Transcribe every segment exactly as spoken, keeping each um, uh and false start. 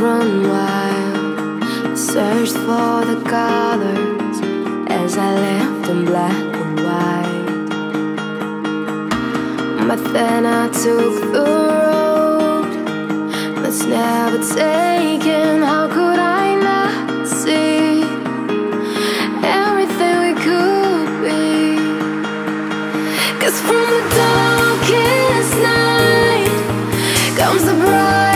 run wild. I searched for the colors as I left them black and white. But then I took the road that's never taken. How could I not see everything we could be? 'Cause from the darkest night comes the bright.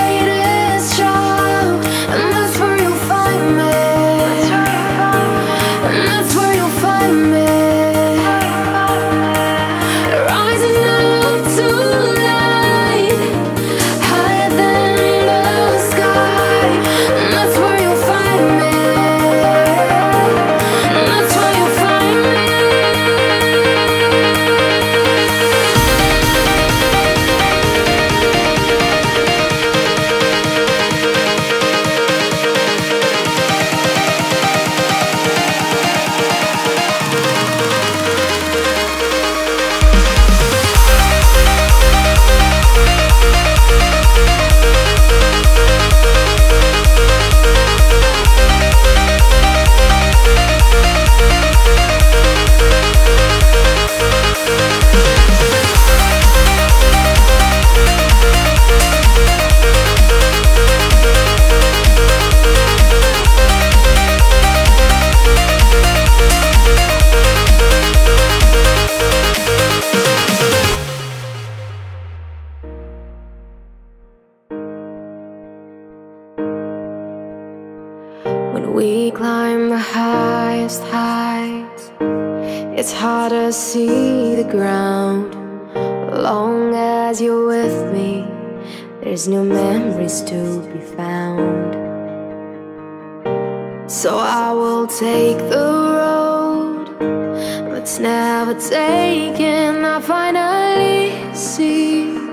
We climb the highest heights, it's hard to see the ground. Long as you're with me, there's new memories to be found. So I will take the road that's never taken. I finally see